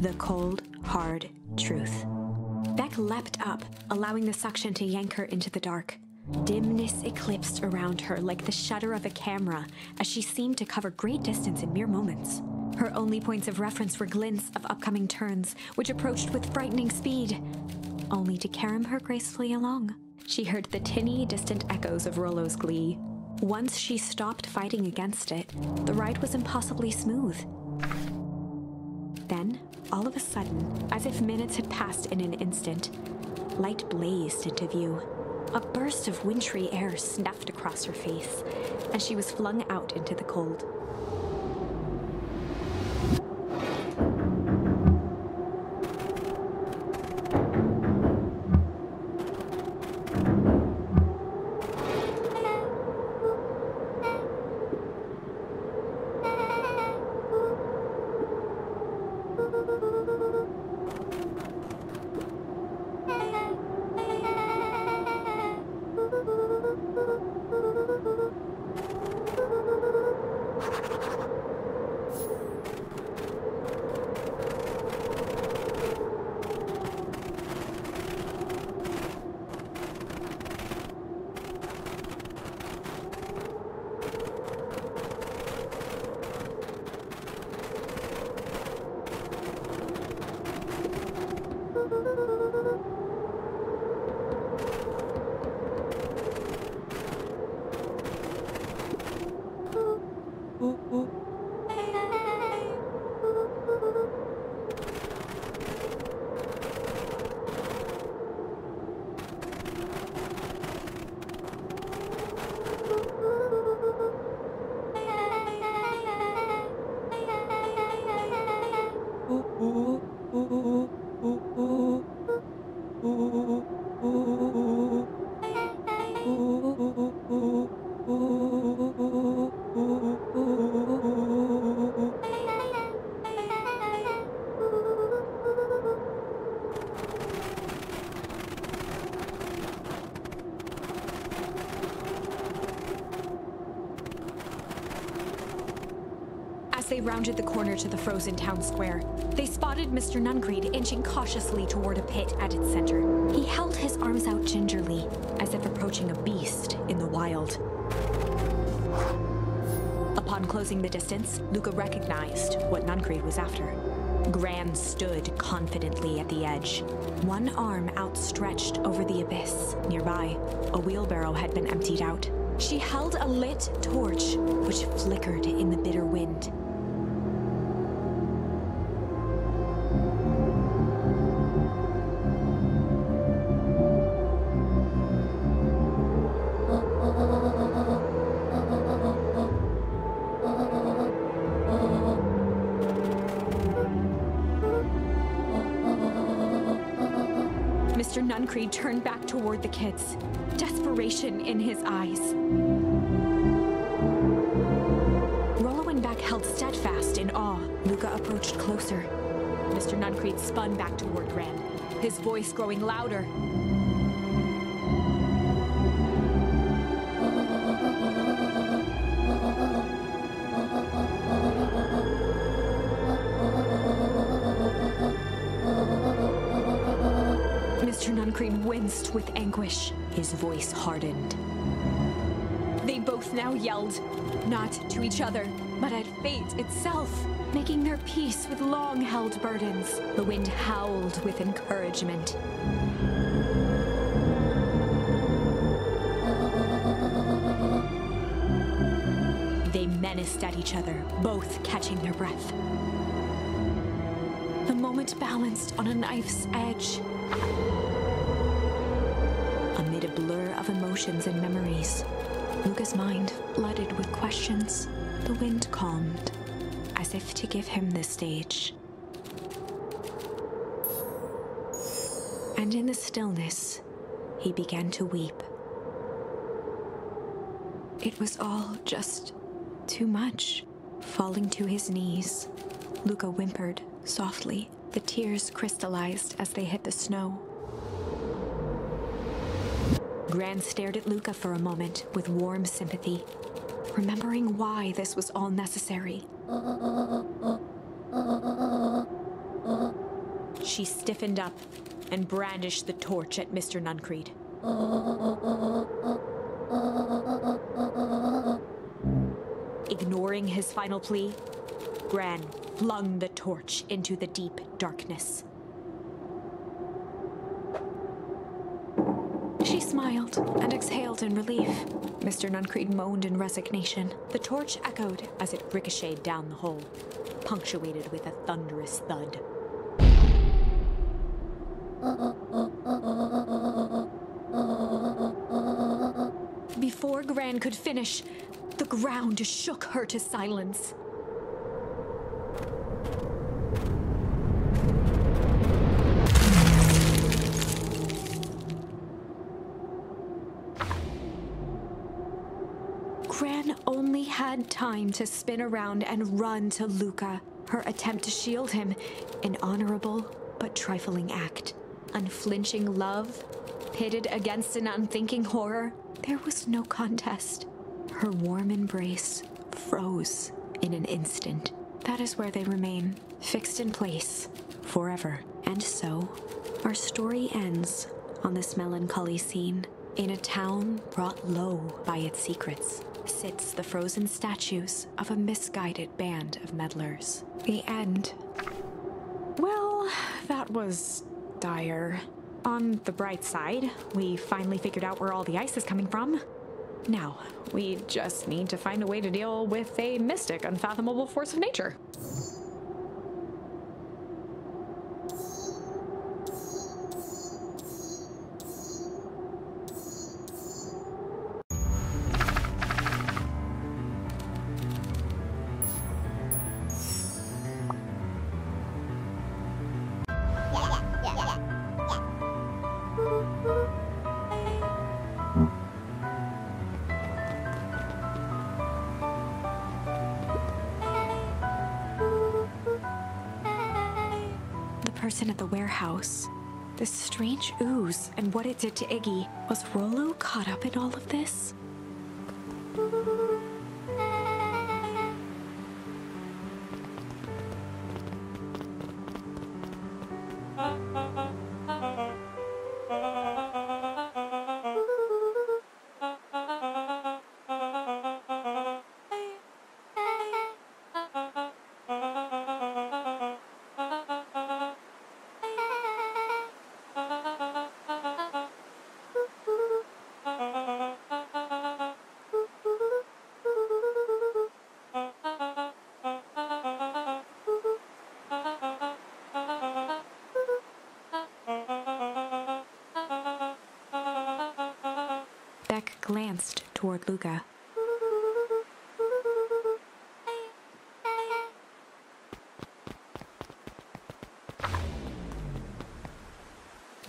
the cold, hard truth. Beck leapt up, allowing the suction to yank her into the dark. Dimness eclipsed around her like the shutter of a camera as she seemed to cover great distance in mere moments. Her only points of reference were glints of upcoming turns, which approached with frightening speed, only to carom her gracefully along. She heard the tinny, distant echoes of Rollo's glee. Once she stopped fighting against it, the ride was impossibly smooth. Then, all of a sudden, as if minutes had passed in an instant, light blazed into view. A burst of wintry air snuffed across her face, and she was flung out into the cold. They rounded the corner to the frozen town square. They spotted Mr. Nungreed inching cautiously toward a pit at its center. He held his arms out gingerly, as if approaching a beast in the wild. Upon closing the distance, Luca recognized what Nungreed was after. Gran stood confidently at the edge, one arm outstretched over the abyss. Nearby, a wheelbarrow had been emptied out. She held a lit torch, which flickered in the bitter wind. Mr. Nungreed turned back toward the kids, desperation in his eyes. Rollo and Beck held steadfast in awe. Luca approached closer. Mr. Nungreed spun back toward Gran, his voice growing louder. Nungreed winced with anguish. His voice hardened. They both now yelled, not to each other, but at fate itself, making their peace with long-held burdens. The wind howled with encouragement. They menaced at each other, both catching their breath. The moment balanced on a knife's edge. Amid a blur of emotions and memories, Luca's mind flooded with questions. The wind calmed, as if to give him the stage. And in the stillness, he began to weep. It was all just too much. Falling to his knees, Luca whimpered softly. The tears crystallized as they hit the snow. Gran stared at Luca for a moment with warm sympathy, remembering why this was all necessary. She stiffened up and brandished the torch at Mr. Nuncreed. Ignoring his final plea, Gran flung the torch into the deep darkness. She smiled and exhaled in relief. Mr. Nuncreed moaned in resignation. The torch echoed as it ricocheted down the hole, punctuated with a thunderous thud. Before Gran could finish, the ground shook her to silence. Gran only had time to spin around and run to Luca. Her attempt to shield him, an honorable but trifling act. Unflinching love, pitted against an unthinking horror, there was no contest. Her warm embrace froze in an instant. That is where they remain, fixed in place, forever. And so, our story ends on this melancholy scene. In a town brought low by its secrets, sits the frozen statues of a misguided band of meddlers. The end. Well, that was dire. On the bright side, we finally figured out where all the ice is coming from. Now, we just need to find a way to deal with a mystic, unfathomable force of nature. Person at the warehouse, the strange ooze and what it did to Iggy. Was Rolo caught up in all of this? Glanced toward Luca.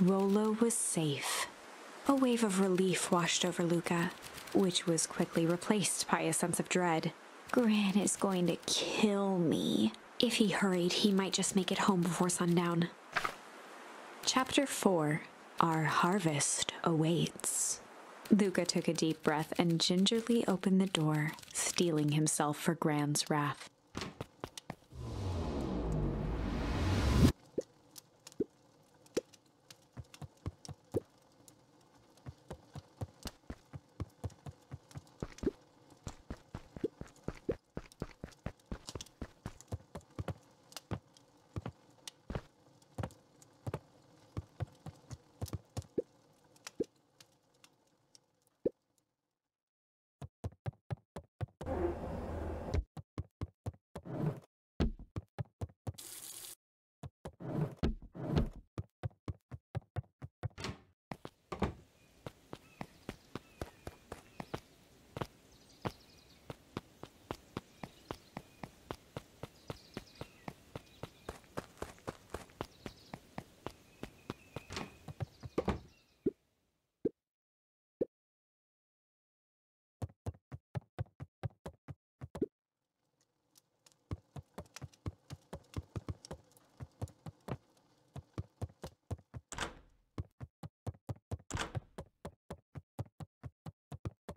Rolo was safe. A wave of relief washed over Luca, which was quickly replaced by a sense of dread. Gran is going to kill me. If he hurried, he might just make it home before sundown. Chapter 4. Our harvest awaits. Luca took a deep breath and gingerly opened the door, steeling himself for Gran's wrath.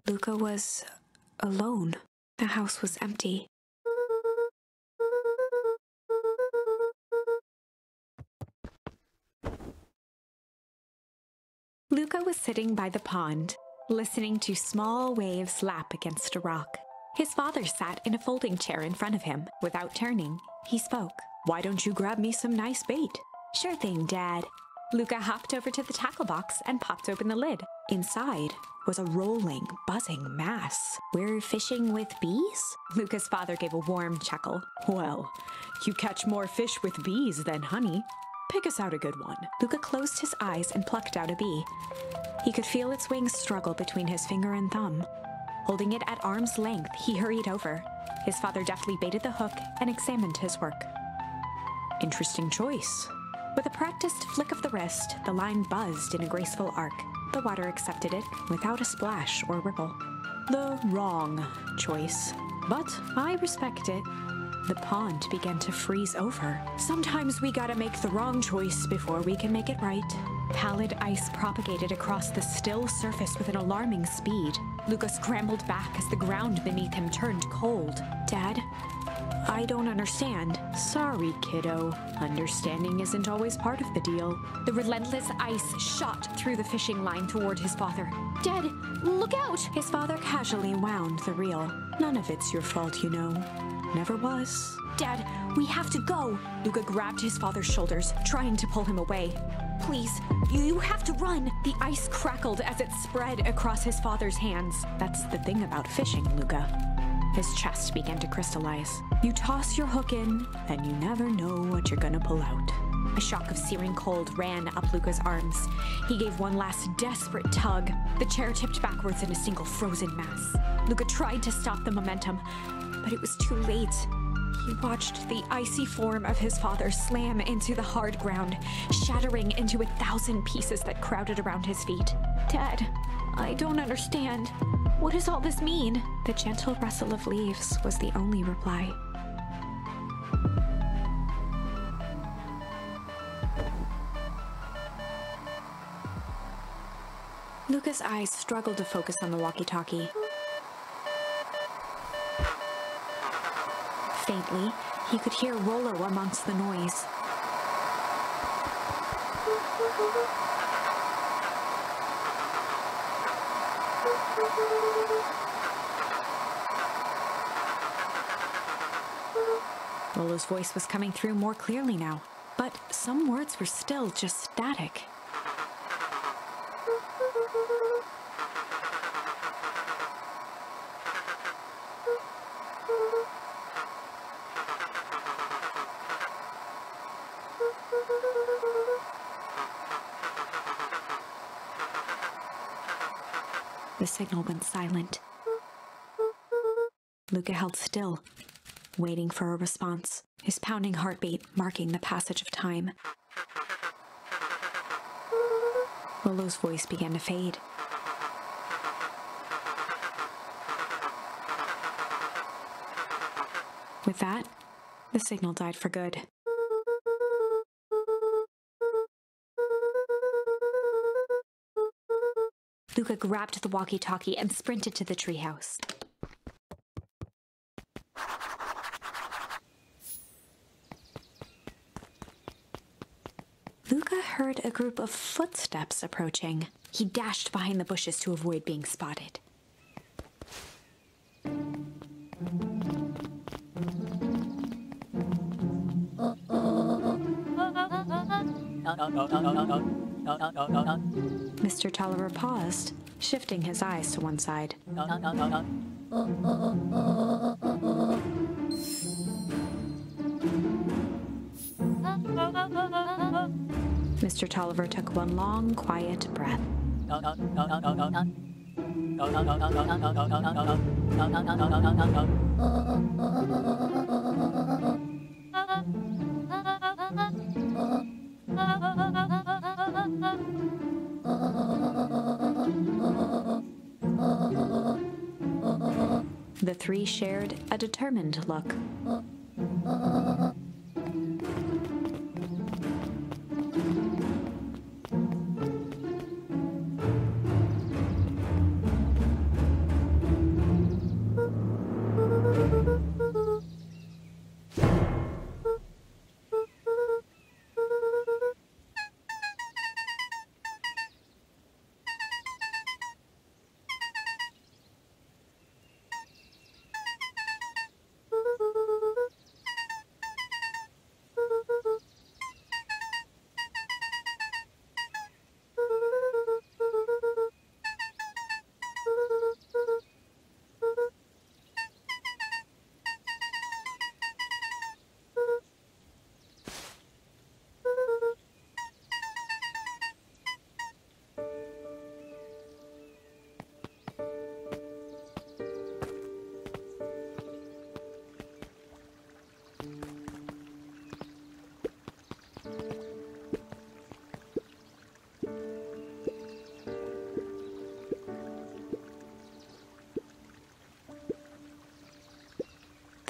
Luca was alone. The house was empty. Luca was sitting by the pond, listening to small waves lap against a rock. His father sat in a folding chair in front of him. Without turning, he spoke. "Why don't you grab me some nice bait?" "Sure thing, Dad." Luca hopped over to the tackle box and popped open the lid. Inside was a rolling, buzzing mass. "We're fishing with bees?" Luca's father gave a warm chuckle. "Well, you catch more fish with bees than honey. Pick us out a good one." Luca closed his eyes and plucked out a bee. He could feel its wings struggle between his finger and thumb. Holding it at arm's length, he hurried over. His father deftly baited the hook and examined his work. "Interesting choice." With a practiced flick of the wrist, the line buzzed in a graceful arc. The water accepted it without a splash or ripple. "The wrong choice, but I respect it." The pond began to freeze over. "Sometimes we gotta make the wrong choice before we can make it right." Pallid ice propagated across the still surface with an alarming speed. Luca scrambled back as the ground beneath him turned cold. "Dad, I don't understand." "Sorry, kiddo. Understanding isn't always part of the deal." The relentless ice shot through the fishing line toward his father. "Dad, look out!" His father casually wound the reel. "None of it's your fault, you know. Never was." "Dad, we have to go!" Luca grabbed his father's shoulders, trying to pull him away. "Please, you have to run!" The ice crackled as it spread across his father's hands. "That's the thing about fishing, Luca." His chest began to crystallize. "You toss your hook in, and you never know what you're gonna pull out." A shock of searing cold ran up Luca's arms. He gave one last desperate tug. The chair tipped backwards in a single frozen mass. Luca tried to stop the momentum, but it was too late. He watched the icy form of his father slam into the hard ground, shattering into 1,000 pieces that crowded around his feet. "Dad, I don't understand. What does all this mean?" The gentle rustle of leaves was the only reply. Luca's eyes struggled to focus on the walkie-talkie. Faintly, he could hear Rolo amongst the noise. Rolo's voice was coming through more clearly now, but some words were still just static. The signal went silent. Luca held still, waiting for a response, his pounding heartbeat marking the passage of time. Rolo's voice began to fade. With that, the signal died for good. Luca grabbed the walkie-talkie and sprinted to the treehouse. Luca heard a group of footsteps approaching. He dashed behind the bushes to avoid being spotted. Mr. Tolliver paused, shifting his eyes to one side. Mr. Tolliver took one long, quiet breath. The three shared a determined look.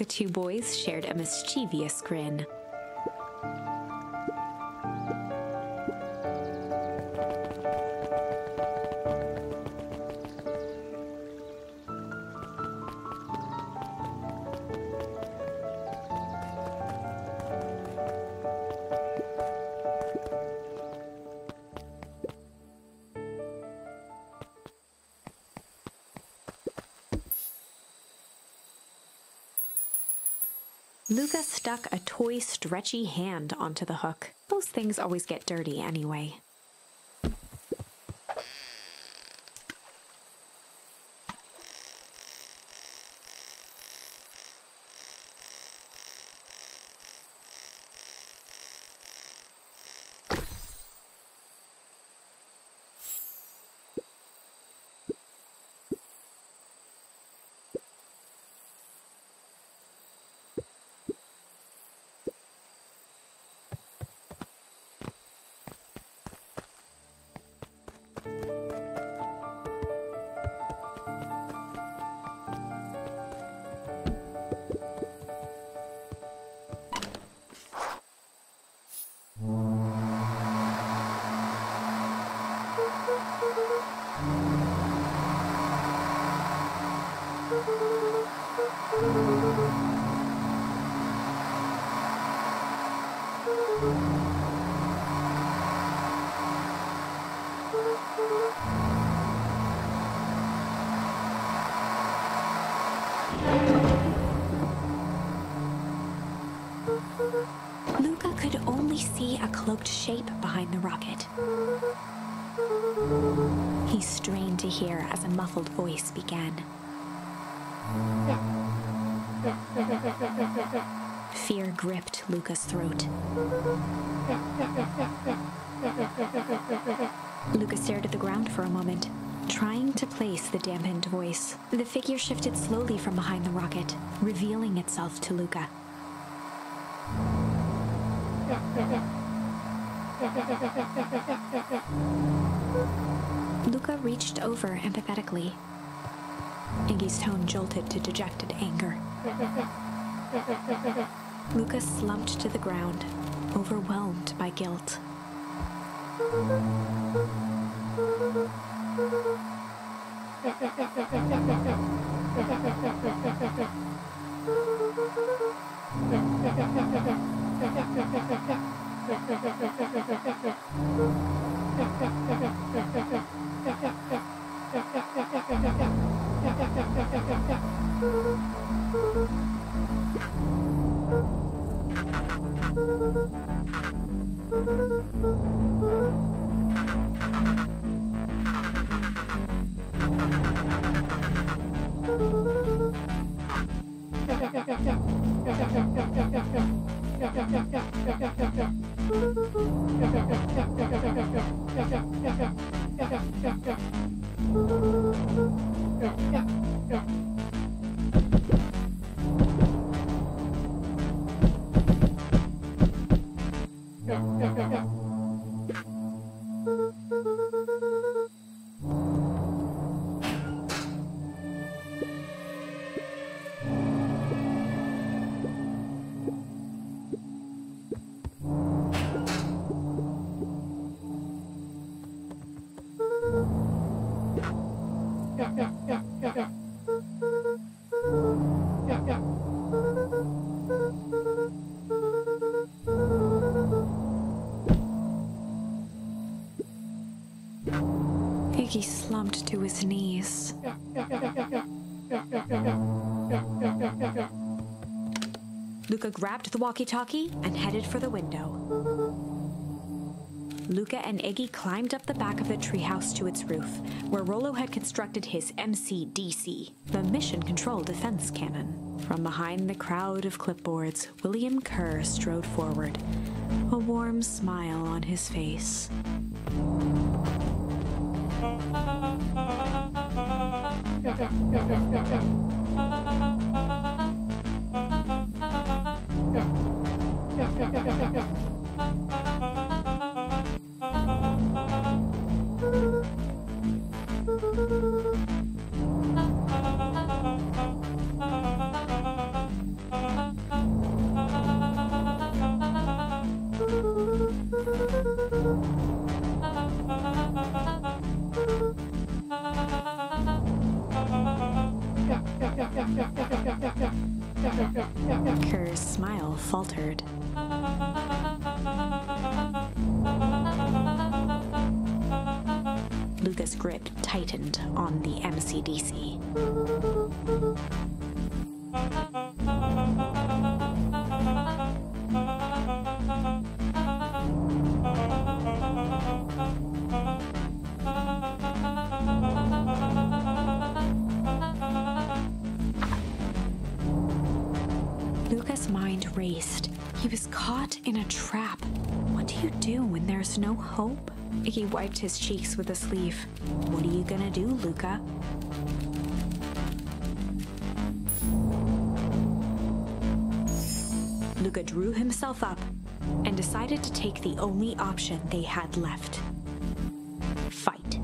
the two boys shared a mischievous grin. Luca stuck a toy stretchy hand onto the hook. Those things always get dirty anyway. Luca could only see a cloaked shape behind the rocket. He strained to hear as a muffled voice began. Fear gripped Luca's throat. Luca stared at the ground for a moment, trying to place the dampened voice. The figure shifted slowly from behind the rocket, revealing itself to Luca. Luca reached over empathetically. Iggy's tone jolted to dejected anger. Luca slumped to the ground, overwhelmed by guilt. He slumped to his knees. Luca grabbed the walkie-talkie and headed for the window. Luca and Iggy climbed up the back of the treehouse to its roof, where Rolo had constructed his MCDC, the Mission Control Defense Cannon. From behind the crowd of clipboards, William Kerr strode forward, a warm smile on his face. faltered. Luca's grip tightened on the MCDC. Luca's mind raced. He was caught in a trap. What do you do when there's no hope? He wiped his cheeks with a sleeve. What are you gonna do, Luca? Luca drew himself up and decided to take the only option they had left. Fight.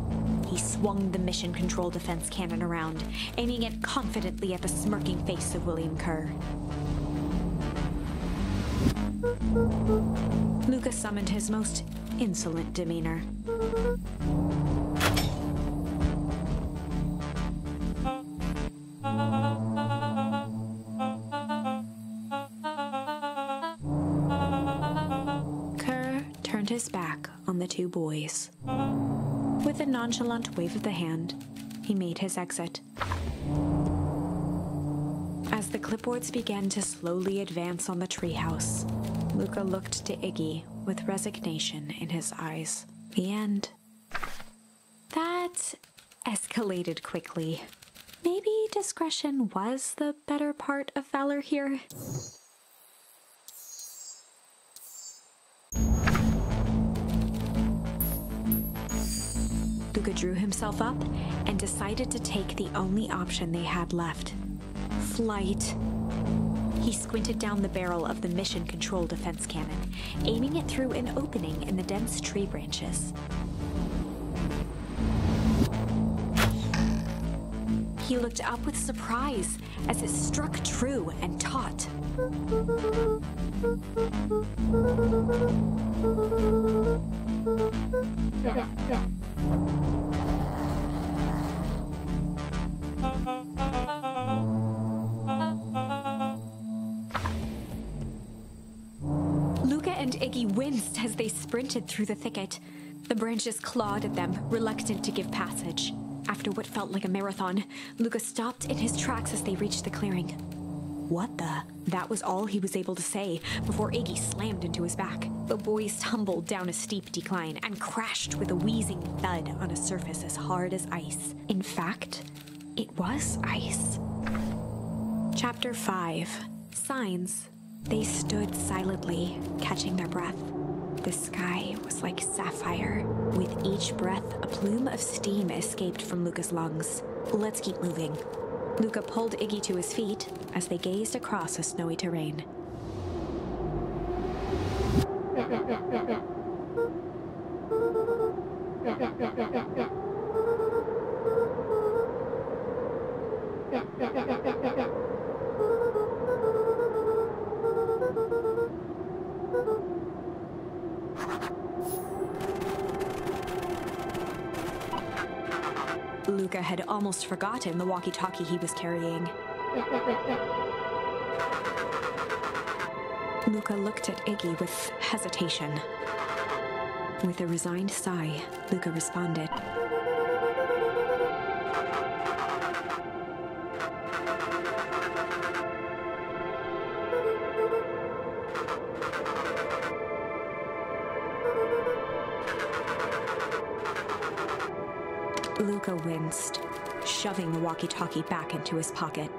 He swung the Mission Control Defense Cannon around, aiming it confidently at the smirking face of William Kerr. Luca summoned his most insolent demeanor. Kerr turned his back on the two boys. With a nonchalant wave of the hand, he made his exit. As the clipboards began to slowly advance on the treehouse, Luca looked to Iggy with resignation in his eyes. The end. That escalated quickly. Maybe discretion was the better part of valor here. Luca drew himself up and decided to take the only option they had left. Flight. He squinted down the barrel of the Mission Control Defense Cannon, aiming it through an opening in the dense tree branches. He looked up with surprise as it struck true and taut. Iggy winced as they sprinted through the thicket. The branches clawed at them, reluctant to give passage. After what felt like a marathon, Luca stopped in his tracks as they reached the clearing. "What the?" That was all he was able to say before Iggy slammed into his back. The boys tumbled down a steep decline and crashed with a wheezing thud on a surface as hard as ice. In fact, it was ice. Chapter 5. Signs. They stood silently, catching their breath. The sky was like sapphire. With each breath, a plume of steam escaped from Luca's lungs. "Let's keep moving." Luca pulled Iggy to his feet as they gazed across a snowy terrain. Luca had almost forgotten the walkie-talkie he was carrying. Luca looked at Iggy with hesitation. With a resigned sigh, Luca responded. Luca winced, shoving the walkie-talkie back into his pocket.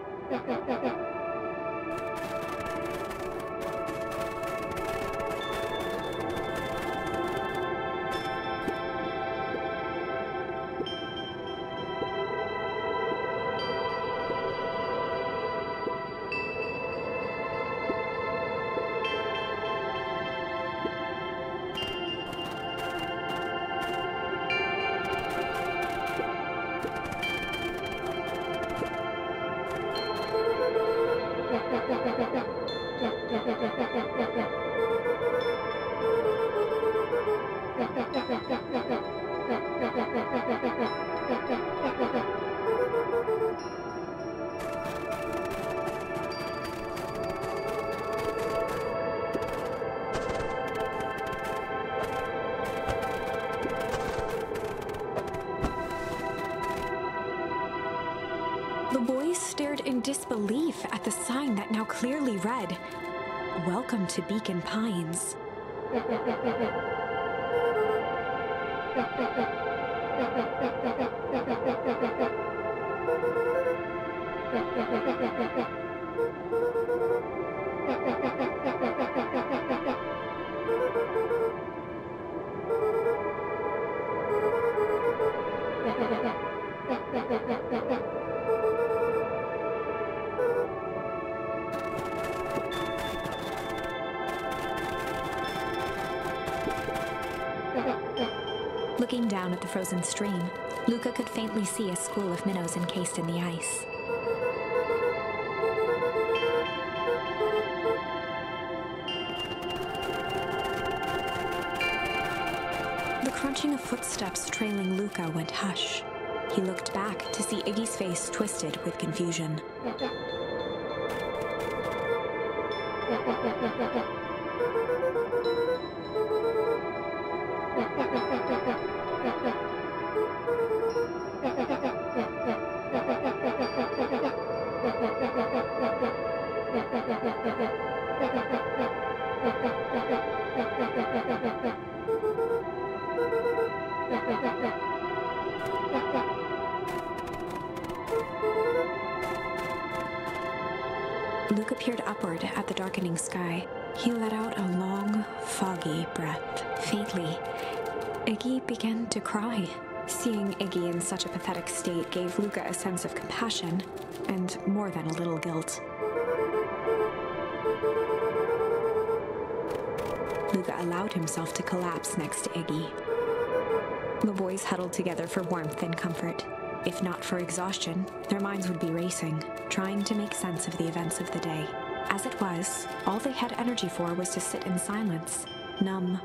disbelief at the sign that now clearly read, "Welcome to Beacon Pines." Looking down at the frozen stream, Luca could faintly see a school of minnows encased in the ice. The crunching of footsteps trailing Luca went hush. He looked back to see Iggy's face twisted with confusion. Luca peered upward at the darkening sky. He let out a long, foggy breath. Faintly, Iggy began to cry. Seeing Iggy in such a pathetic state gave Luca a sense of compassion, and more than a little guilt. Luca allowed himself to collapse next to Iggy. The boys huddled together for warmth and comfort. If not for exhaustion, their minds would be racing, trying to make sense of the events of the day. As it was, all they had energy for was to sit in silence, numb.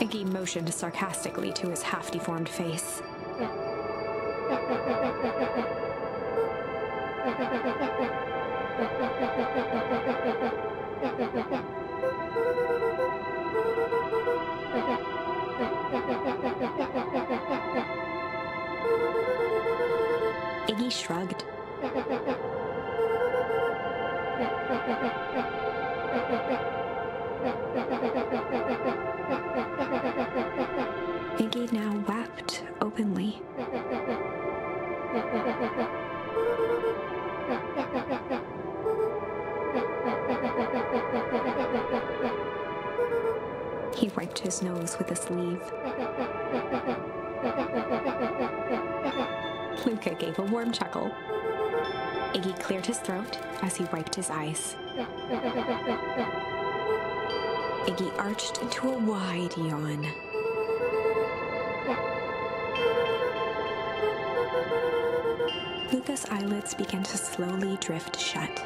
Iggy motioned sarcastically to his half-deformed face. Iggy shrugged. Iggy now wept openly. He wiped his nose with a sleeve. Luca gave a warm chuckle. Iggy cleared his throat as he wiped his eyes. Iggy arched into a wide yawn. Luca's eyelids began to slowly drift shut.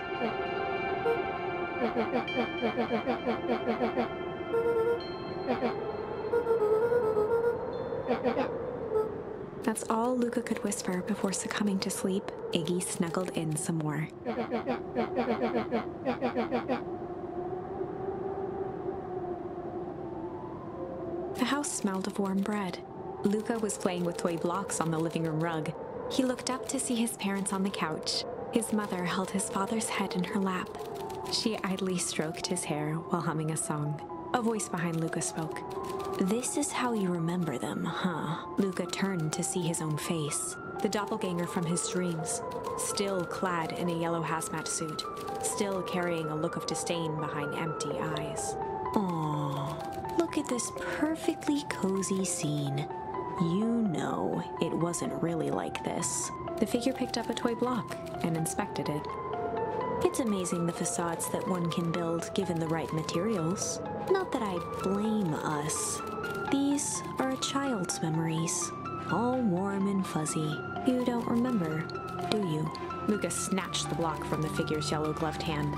That's all Luca could whisper before succumbing to sleep. Iggy snuggled in some more. The house smelled of warm bread. Luca was playing with toy blocks on the living room rug. He looked up to see his parents on the couch. His mother held his father's head in her lap. She idly stroked his hair while humming a song. A voice behind Luca spoke. "This is how you remember them, huh?" Luca turned to see his own face. The doppelganger from his dreams, still clad in a yellow hazmat suit, still carrying a look of disdain behind empty eyes. Aww, look at this perfectly cozy scene. You know, it wasn't really like this. The figure picked up a toy block and inspected it. It's amazing the facades that one can build given the right materials. Not that I blame us. These are a child's memories, all warm and fuzzy. You don't remember, do you? Lucas snatched the block from the figure's yellow-gloved hand.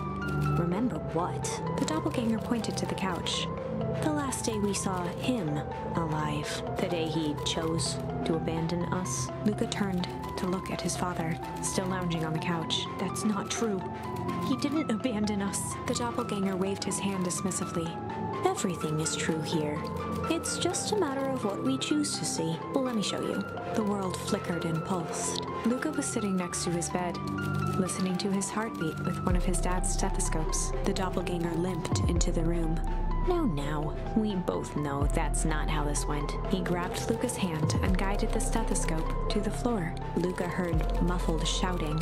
Remember what? The doppelganger pointed to the couch. The last day we saw him alive, the day he chose to abandon us. Luca turned to look at his father, still lounging on the couch. That's not true. He didn't abandon us. The doppelganger waved his hand dismissively. Everything is true here. It's just a matter of what we choose to see. Well, let me show you. The world flickered and pulsed. Luca was sitting next to his bed, listening to his heartbeat with one of his dad's stethoscopes. The doppelganger limped into the room. Now, we both know that's not how this went. He grabbed Luca's hand and guided the stethoscope to the floor. Luca heard muffled shouting,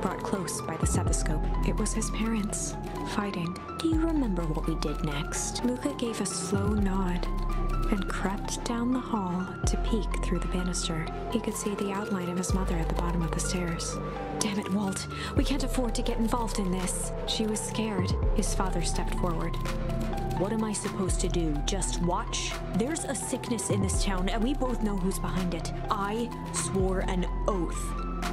brought close by the stethoscope. It was his parents, fighting. Do you remember what we did next? Luca gave a slow nod and crept down the hall to peek through the banister. He could see the outline of his mother at the bottom of the stairs. Damn it, Walt. We can't afford to get involved in this. She was scared. His father stepped forward. What am I supposed to do? Just watch? There's a sickness in this town, and we both know who's behind it. I swore an oath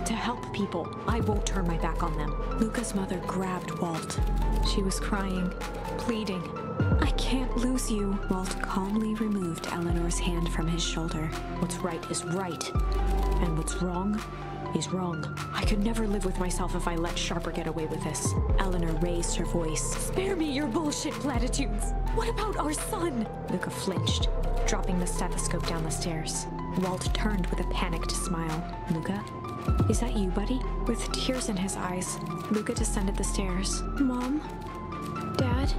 to help people. I won't turn my back on them. Luca's mother grabbed Walt. She was crying, pleading. I can't lose you. Walt calmly removed Eleanor's hand from his shoulder. What's right is right, and what's wrong is wrong. I could never live with myself if I let Sharper get away with this. Eleanor raised her voice. Spare me your bullshit platitudes. What about our son? Luca flinched, dropping the stethoscope down the stairs. Walt turned with a panicked smile. Luca? Is that you, buddy? With tears in his eyes, Luca descended the stairs. Mom? Dad?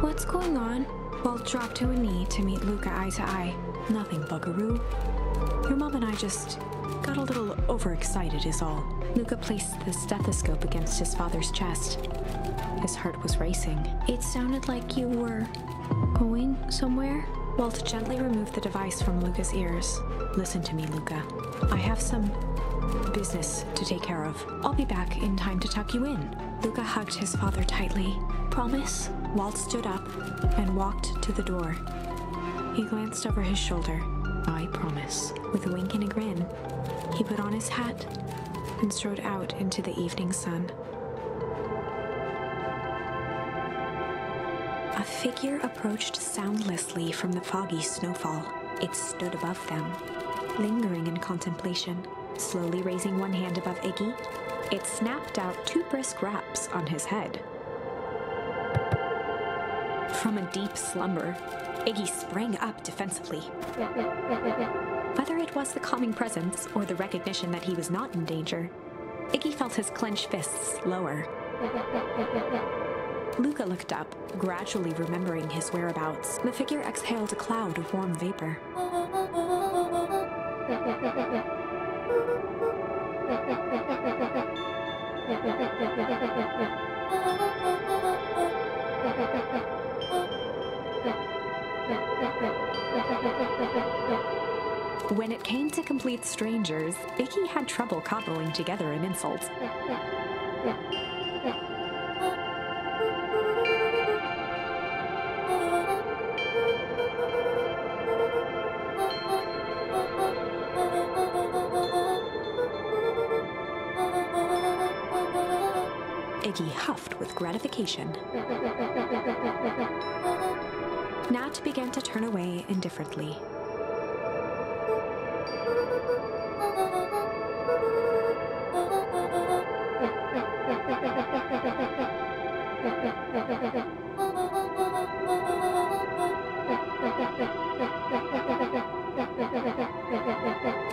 What's going on? Walt dropped to a knee to meet Luca eye to eye. Nothing, buckaroo. Your mom and I just got a little overexcited is all. Luca placed the stethoscope against his father's chest. His heart was racing. It sounded like you were going somewhere. Walt gently removed the device from Luca's ears. Listen to me, Luca. I have some business to take care of. I'll be back in time to tuck you in. Luca hugged his father tightly. Promise? Walt stood up and walked to the door. He glanced over his shoulder. I promise. With a wink and a grin, he put on his hat and strode out into the evening sun. A figure approached soundlessly from the foggy snowfall. It stood above them, lingering in contemplation. Slowly raising one hand above Iggy, it snapped out two brisk raps on his head. From a deep slumber, Iggy sprang up defensively. Whether it was the calming presence or the recognition that he was not in danger, Iggy felt his clenched fists lower. Luca looked up, gradually remembering his whereabouts. The figure exhaled a cloud of warm vapor. When it came to complete strangers, Iggy had trouble cobbling together an insult. Iggy huffed with gratification. Nat began to turn away indifferently.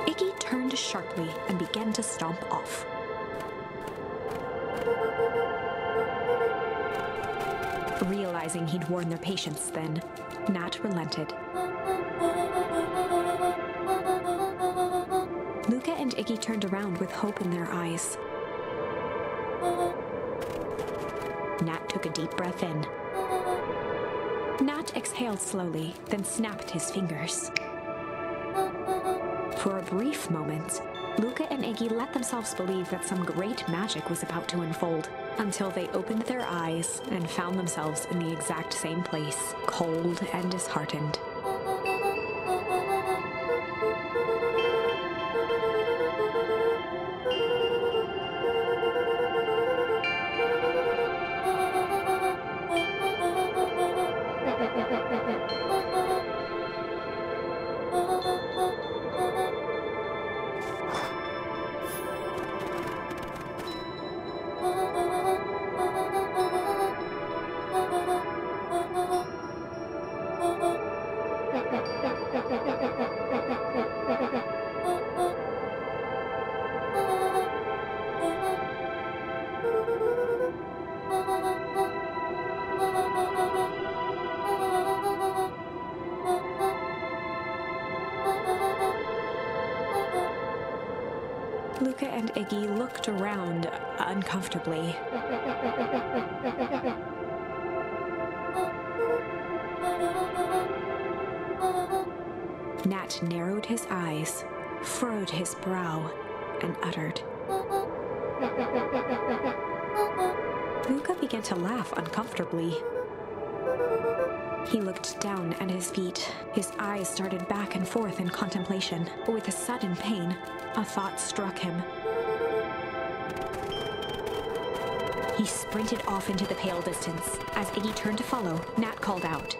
Iggy turned sharply and began to stomp off. Realizing he'd worn their patience then, Nat relented. Luca and Iggy turned around with hope in their eyes. Nat took a deep breath in. Nat exhaled slowly, then snapped his fingers. For a brief moment, Luca and Iggy let themselves believe that some great magic was about to unfold, until they opened their eyes and found themselves in the exact same place, cold and disheartened. Luca and Iggy looked around uncomfortably. Nat narrowed his eyes, furrowed his brow, and uttered. Luca began to laugh uncomfortably. He looked down at his feet. His eyes darted back and forth in contemplation. But with a sudden pain, a thought struck him. He sprinted off into the pale distance. As Iggy turned to follow, Nat called out.